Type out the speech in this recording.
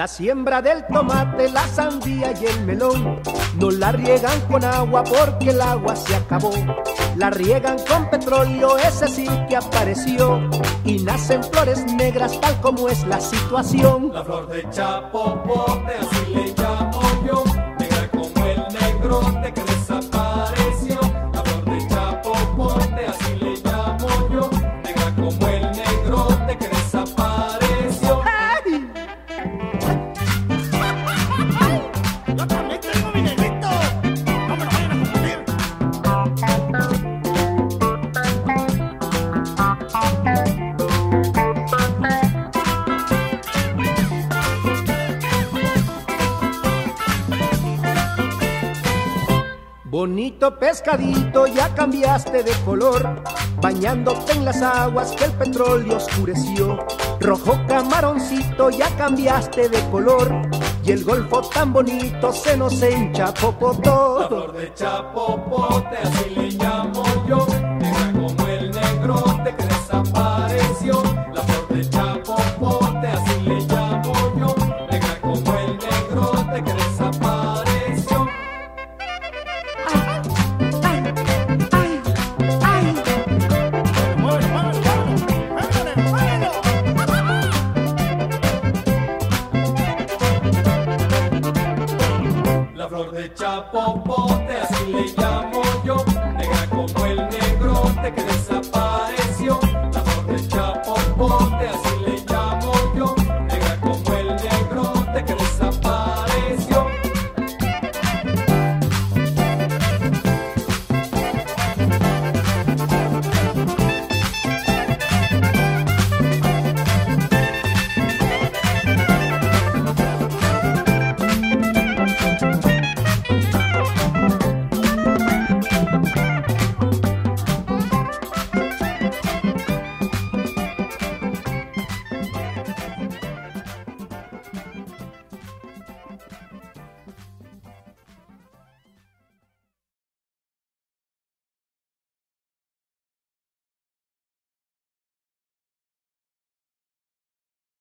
La siembra del tomate, la sandía y el melón no la riegan con agua porque el agua se acabó. La riegan con petróleo, ese sí que apareció, y nacen flores negras tal como es la situación. La flor de chapopote, así le llamo yo, negra como el negrote que desapareció. La flor de chapopote, así le llamo yo, negra como el negrote que desapareció. ¡Ay! ¡Yo también tengo mi negrito! ¡No me lo vayan a confundir! Bonito pescadito, ya cambiaste de color, bañándote en las aguas que el petróleo oscureció. Rojo camaroncito, ya cambiaste de color, y el golfo tan bonito se nos enchapopotó. La flor de chapopote, así le llamo